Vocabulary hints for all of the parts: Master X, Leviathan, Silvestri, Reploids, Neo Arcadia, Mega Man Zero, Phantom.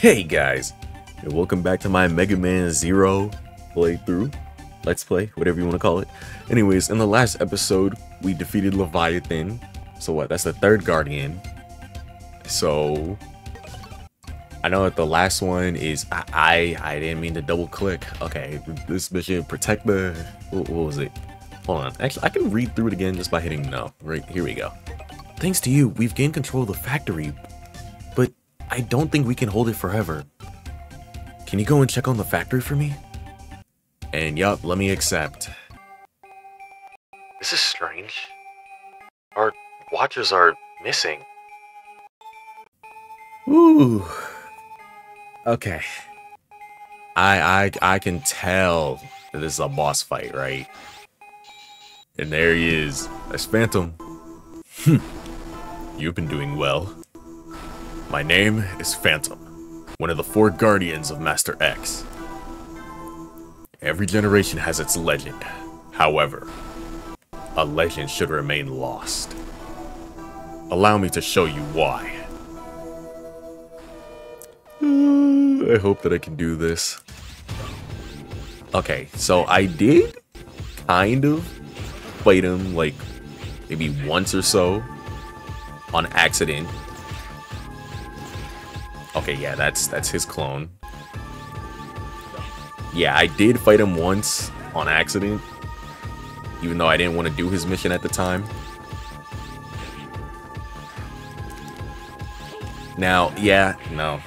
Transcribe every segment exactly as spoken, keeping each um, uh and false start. Hey guys, and welcome back to my Mega Man Zero playthrough, let's play, whatever you want to call it. Anyways, in the last episode, we defeated Leviathan. So what, that's the third guardian. So, I know that the last one is, I I, I didn't mean to double click. Okay, this bitch protect the, what, what was it? Hold on, actually I can read through it again just by hitting no. Right, here we go. Thanks to you, we've gained control of the factory. I don't think we can hold it forever. Can you go and check on the factory for me? And yup, let me accept. This is strange. Our watchers are missing. Ooh. Okay. I I I can tell that this is a boss fight, right? And there he is. That's Phantom. Hm. You've been doing well. My name is Phantom, one of the four guardians of Master X. Every generation has its legend. However, a legend should remain lost. Allow me to show you why. Uh, I hope that I can do this. Okay, so I did kind of fight him like maybe once or so on accident. Okay, yeah, that's that's his clone. Yeah, I did fight him once on accident, even though I didn't want to do his mission at the time. Now, yeah, no.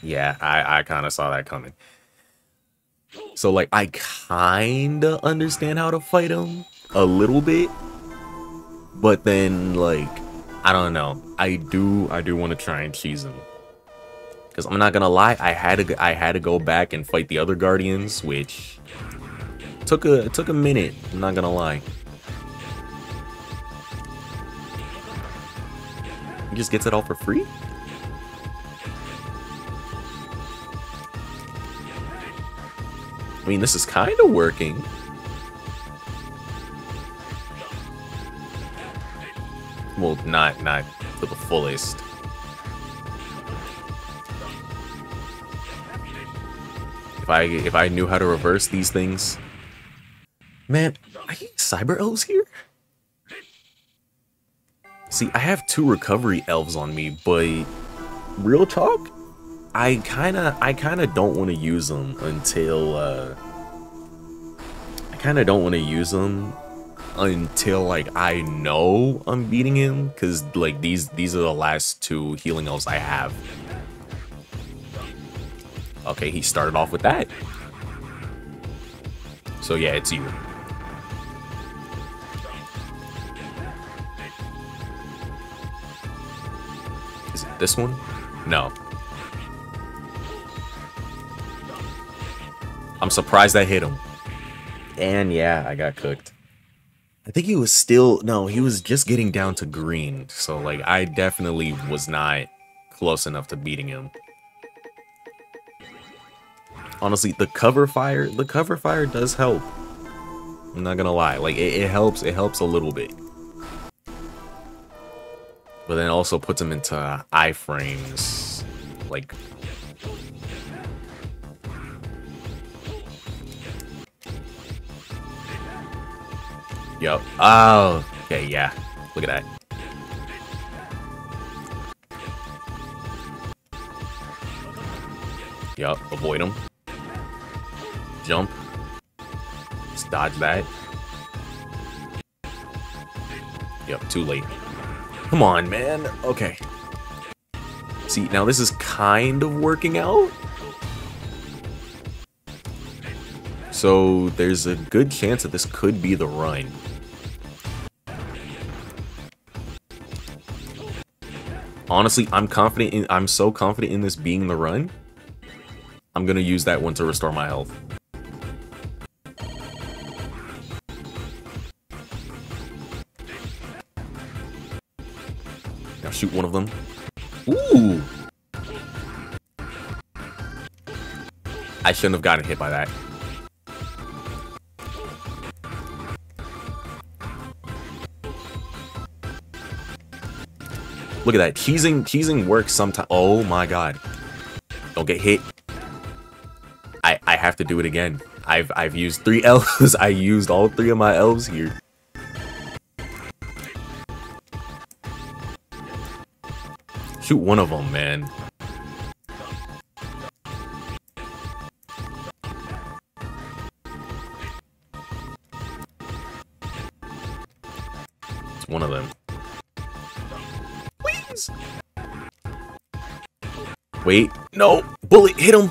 Yeah, I, I kind of saw that coming. So, like, I kind of understand how to fight him a little bit. But then, like, I don't know. I do, I do want to try and cheese him. Cause I'm not gonna lie, I had to I had to go back and fight the other guardians, which took a it took a minute. I'm not gonna lie. He just gets it all for free? I mean, this is kind of working. Well, not not to the fullest. If I if I knew how to reverse these things, man, I hate cyber elves here. See, I have two recovery elves on me, but real talk, I kinda I kinda don't want to use them until uh, I kinda don't want to use them until like I know I'm beating him, because like these these are the last two healing elves I have. Okay, he started off with that. So yeah, it's you. Is it this one? No. I'm surprised I hit him. And yeah, I got cooked. I think he was still, no, he was just getting down to green. So like, I definitely was not close enough to beating him. Honestly, the cover fire, the cover fire does help. I'm not gonna lie, like it, it helps, it helps a little bit. But then it also puts him into uh, iframes, like. Yo, oh, okay, yeah, look at that. Yup, avoid him. Jump. Let's dodge that. Yep, too late. Come on, man. Okay. See, now this is kind of working out. So there's a good chance that this could be the run. Honestly, I'm confident in, I'm so confident in this being the run. I'm gonna use that one to restore my health. Shoot one of them. Ooh! I shouldn't have gotten hit by that. Look at that. Cheesing, cheesing works sometimes. Oh my god. Don't get hit. I I have to do it again. I've I've used three elves. I used all three of my elves here. Shoot one of them, man. It's one of them. Please. Wait, no, bullet hit him.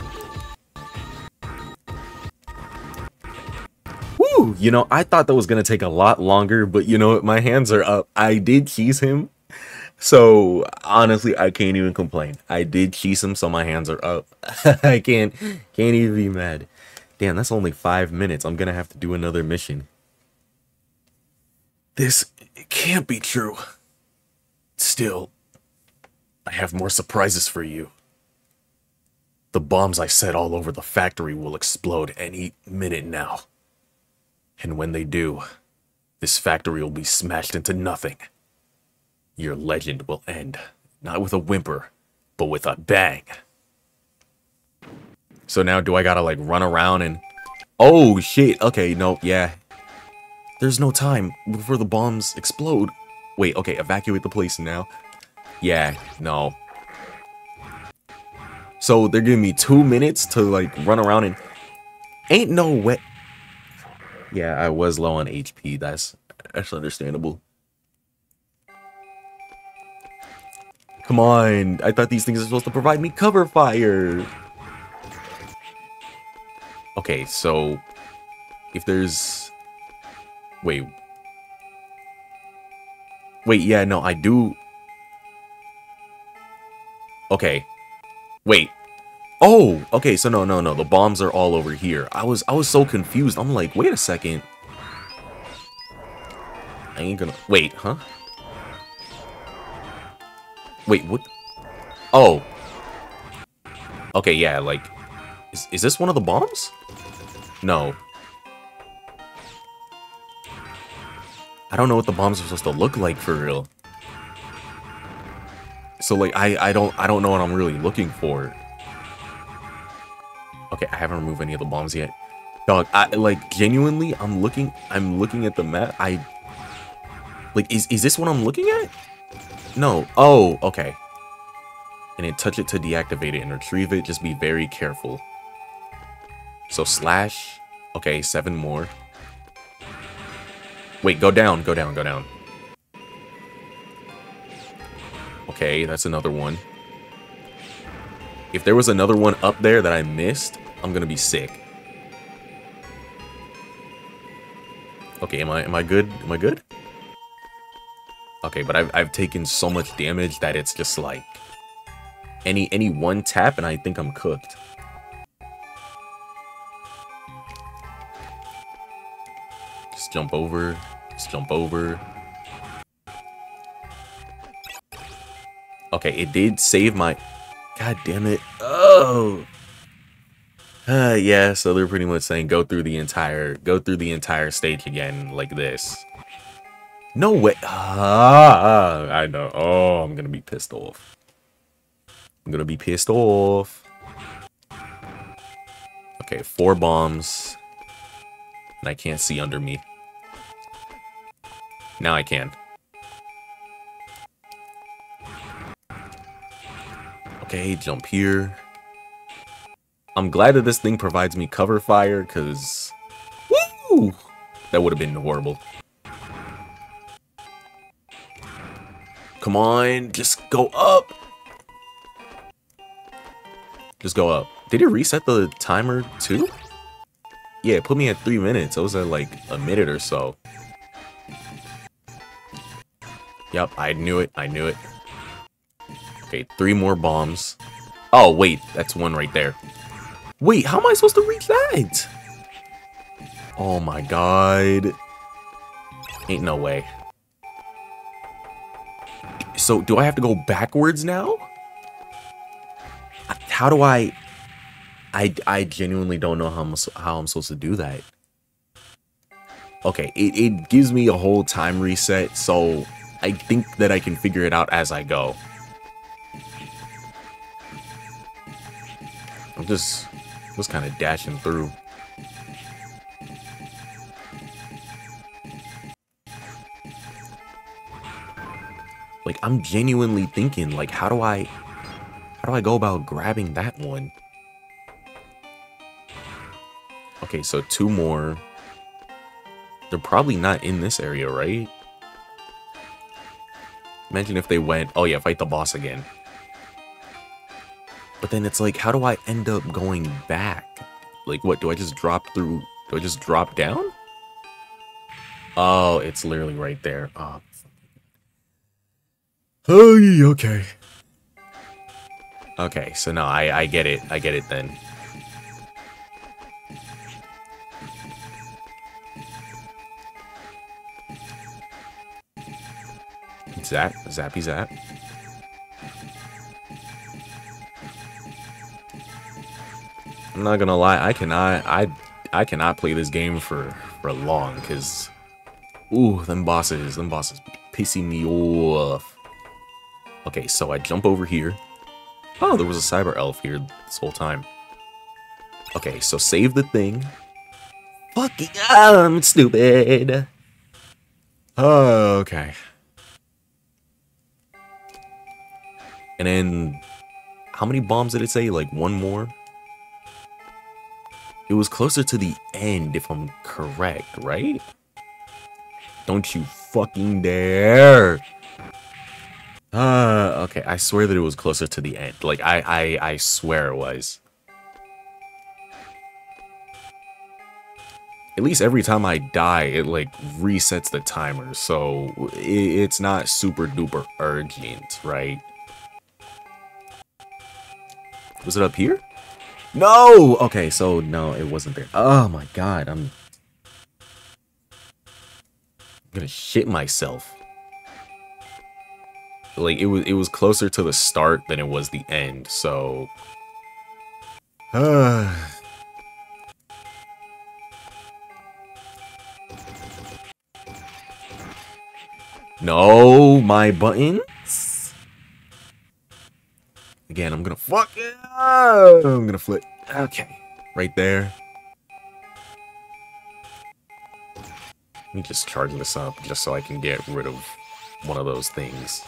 Woo, you know, I thought that was gonna take a lot longer, but you know what, my hands are up. I did cheese him. So honestly, I can't even complain. I did cheese him, so my hands are up. I can't can't even be mad. Damn, that's only five minutes. I'm gonna have to do another mission. This can't be true. Still, I have more surprises for you. The bombs I set all over the factory will explode any minute now. And when they do, this factory will be smashed into nothing. Your legend will end, not with a whimper, but with a bang. So now do I gotta like run around and... Oh shit, okay, no, yeah. There's no time before the bombs explode. Wait, okay, evacuate the place now. Yeah, no. So they're giving me two minutes to like run around and... Ain't no way. Yeah, I was low on H P, that's, that's understandable. Come on, I thought these things are supposed to provide me cover fire. Okay, so if there's... Wait. Wait, yeah, no, I do... Okay. Wait. Oh, okay, so no, no, no, the bombs are all over here. I was, I was so confused. I'm like, wait a second. I ain't gonna... Wait, huh? Wait, what? Oh. Okay, yeah, like... Is, is this one of the bombs? No. I don't know what the bombs are supposed to look like, for real. So, like, I, I don't I don't know what I'm really looking for. Okay, I haven't removed any of the bombs yet. Dog, I, like, genuinely, I'm looking... I'm looking at the map. I... Like, is, is this what I'm looking at? No. Oh, okay. And then touch it to deactivate it and retrieve it. Just be very careful. So slash. Okay, seven more. Wait, go down, go down, go down. Okay, that's another one. If there was another one up there that I missed, I'm gonna be sick. Okay, am I am I good? Am I good? Okay, but I've, I've taken so much damage that it's just like any any one tap and I think I'm cooked. Just jump over, just jump over. Okay, it did save my... God damn it. Oh. Uh, yeah, so they're pretty much saying go through the entire go through the entire stage again like this. No way. Ah, I know. Oh, I'm going to be pissed off. I'm going to be pissed off. Okay, four bombs. And I can't see under me. Now I can. Okay, jump here. I'm glad that this thing provides me cover fire, because... Woo! That would have been horrible. Come on, just go up. Just go up. Did it reset the timer too? Yeah, it put me at three minutes. I was at like a minute or so. Yep, I knew it. I knew it. Okay, three more bombs. Oh, wait, that's one right there. Wait, how am I supposed to reach that? Oh my god. Ain't no way. So, do I have to go backwards now? How do I... I, I genuinely don't know how I'm, how I'm supposed to do that. Okay, it, it gives me a whole time reset, so I think that I can figure it out as I go. I'm just just kind of dashing through. Like, I'm genuinely thinking, like, how do I how do I go about grabbing that one? Okay, so two more. They're probably not in this area, right? Imagine if they went, oh yeah, fight the boss again. But then it's like, how do I end up going back? Like, what, do I just drop through? Do I just drop down? Oh, it's literally right there. Oh, oh yeah, okay. Okay, so no, I, I get it. I get it then. Zap, zappy zap. I'm not gonna lie, I cannot, I, I cannot play this game for for long, cause, ooh, them bosses, them bosses, pissing me off. Okay, so I jump over here. Oh, there was a cyber elf here this whole time. Okay, so save the thing. Fucking, I'm stupid. Oh, okay. And then, how many bombs did it say? Like, one more? It was closer to the end, if I'm correct, right? Don't you fucking dare! Uh, okay, I swear that it was closer to the end. Like, I, I, I swear it was. At least every time I die, it, like, resets the timer. So, it, it's not super duper urgent, right? Was it up here? No! Okay, so no, it wasn't there. Oh my god, I'm... I'm gonna shit myself. Like, it was it was closer to the start than it was the end, so... Uh... No, my button? Again, I'm gonna fuck it. Oh, I'm gonna flip. Okay, right there. Let me just charge this up just so I can get rid of one of those things.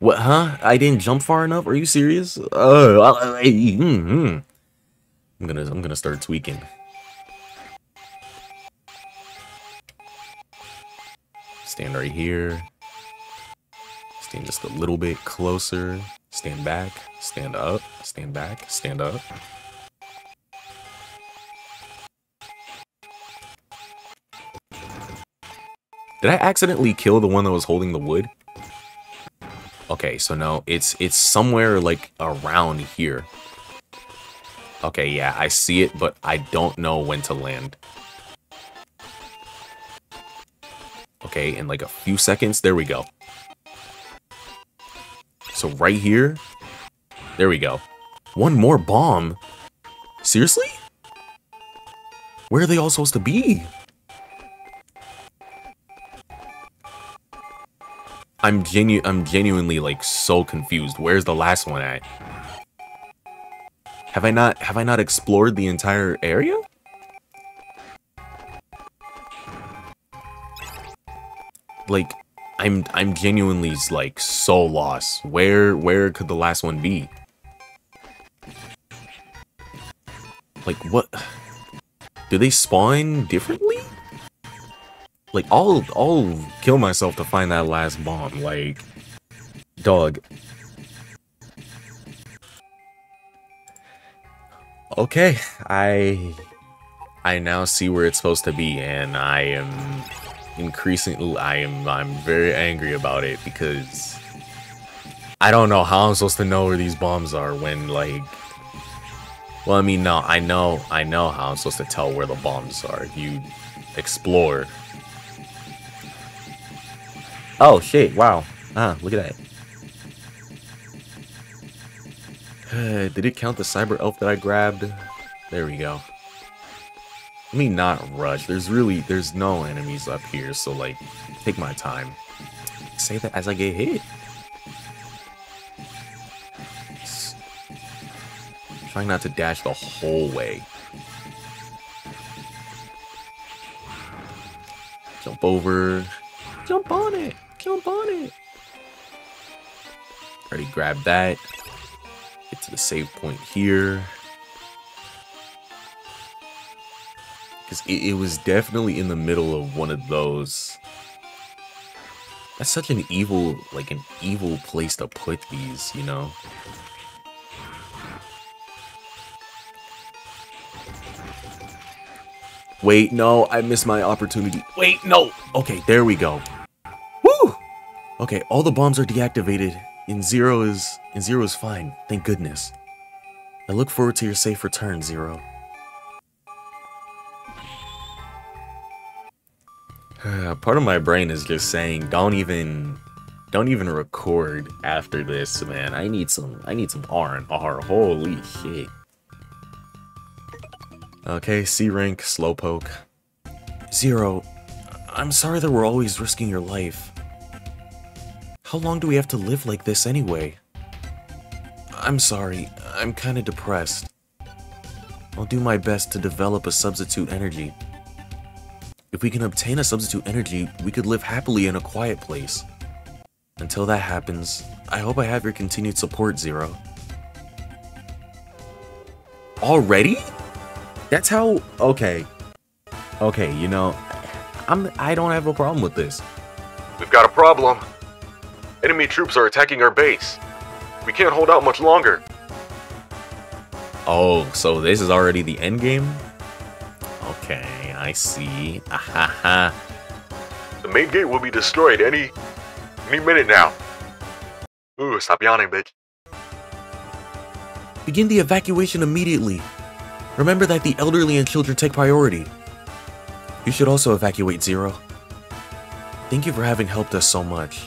What? Huh? I didn't jump far enough? Are you serious? Oh, uh, mm-hmm. I'm gonna I'm gonna start tweaking. Stand right here. Stand just a little bit closer. Stand back. Stand up. Stand back. Stand up. Did I accidentally kill the one that was holding the wood? Okay, so no, it's it's somewhere like around here. Okay, yeah, I see it, but I don't know when to land. Okay, in like a few seconds, there we go. So right here, there we go. One more bomb? Seriously? Where are they all supposed to be? I'm genu- I'm genuinely like so confused. Where's the last one at? Have I not- have I not explored the entire area? Like, I'm I'm genuinely like so lost. Where where could the last one be? Like, what? Do they spawn differently? Like, I'll I'll kill myself to find that last bomb. Like, dog. Okay, I I now see where it's supposed to be, and I am. Increasingly, I am I'm very angry about it because I don't know how I'm supposed to know where these bombs are when, like, well, I mean, no, I know I know how I'm supposed to tell where the bombs are. You explore. Oh shit, wow. Ah, look at that. Did it count the cyber elf that I grabbed? There we go. I mean, not rush. There's really, there's no enemies up here, so like, take my time. Say that as I get hit. I'm trying not to dash the whole way. Jump over. Jump on it. Jump on it. Already grabbed that. Get to the save point here. Because it, it was definitely in the middle of one of those. That's such an evil, like an evil place to put these, you know? Wait, no, I missed my opportunity. Wait, no. Okay, there we go. Woo! Okay, all the bombs are deactivated. And Zero is, and Zero is fine. Thank goodness. I look forward to your safe return, Zero. Part of my brain is just saying, don't even, don't even record after this, man. I need some, I need some R and R. Holy shit. Okay, C rank, slowpoke. Zero, I'm sorry that we're always risking your life. How long do we have to live like this anyway? I'm sorry, I'm kind of depressed. I'll do my best to develop a substitute energy. If we can obtain a substitute energy, we could live happily in a quiet place. Until that happens, I hope I have your continued support, Zero. Already? That's how... Okay. Okay, you know, I'm, I don't have a problem with this. We've got a problem. Enemy troops are attacking our base. We can't hold out much longer. Oh, so this is already the end game? Okay. I see. Ahaha. The main gate will be destroyed any any minute now. Ooh, stop yawning, bitch. Begin the evacuation immediately. Remember that the elderly and children take priority. You should also evacuate, Zero. Thank you for having helped us so much.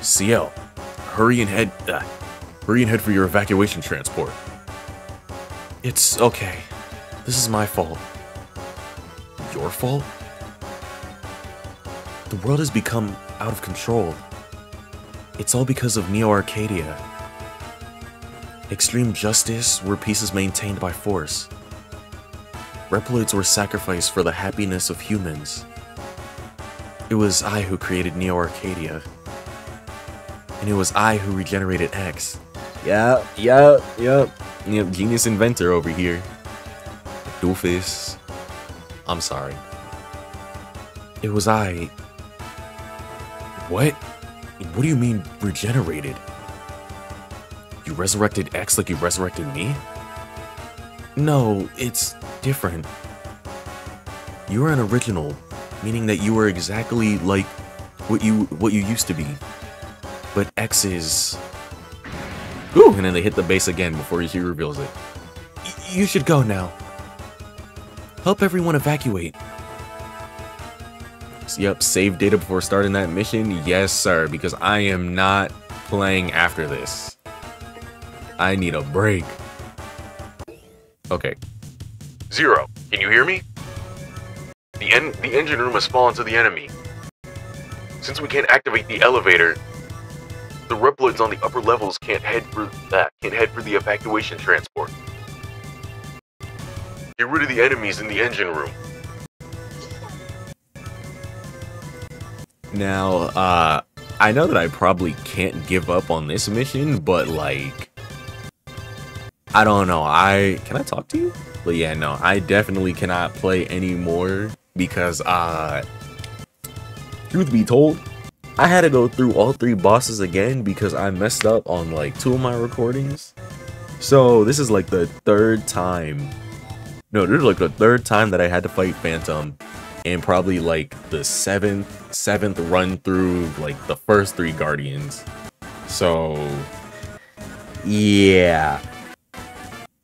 C L, hurry and head. Uh, hurry and head for your evacuation transport. It's okay. This is my fault. Your fault? The world has become out of control. It's all because of Neo Arcadia. Extreme justice, where peace is maintained by force. Reploids were sacrificed for the happiness of humans. It was I who created Neo Arcadia. And it was I who regenerated X. Yep, yep, yep. Yep, genius inventor over here. Doofus. I'm sorry. It was I... What? What do you mean, regenerated? You resurrected X like you resurrected me? No, it's different. You were an original, meaning that you were exactly like what you what you used to be. But X is... Ooh, and then they hit the base again before he reveals it. Y- you should go now. Help everyone evacuate. Yep, save data before starting that mission. Yes, sir, because I am not playing after this. I need a break. Okay. Zero, can you hear me? The, en the engine room has fallen to the enemy. Since we can't activate the elevator, the Reploids on the upper levels can't head for that. Can't head for the evacuation transport. Get rid of the enemies in the engine room. Now, uh, I know that I probably can't give up on this mission, but like, I don't know. I can I talk to you? But yeah, no, I definitely cannot play anymore because, uh, truth be told, I had to go through all three bosses again because I messed up on like two of my recordings. So this is like the third time. No, this is like the third time that I had to fight Phantom, and probably like the seventh, seventh run through like the first three Guardians. So, yeah.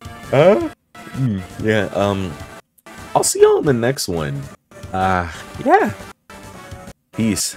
Huh? Mm, yeah. Um, I'll see y'all in the next one. Uh, yeah. Peace.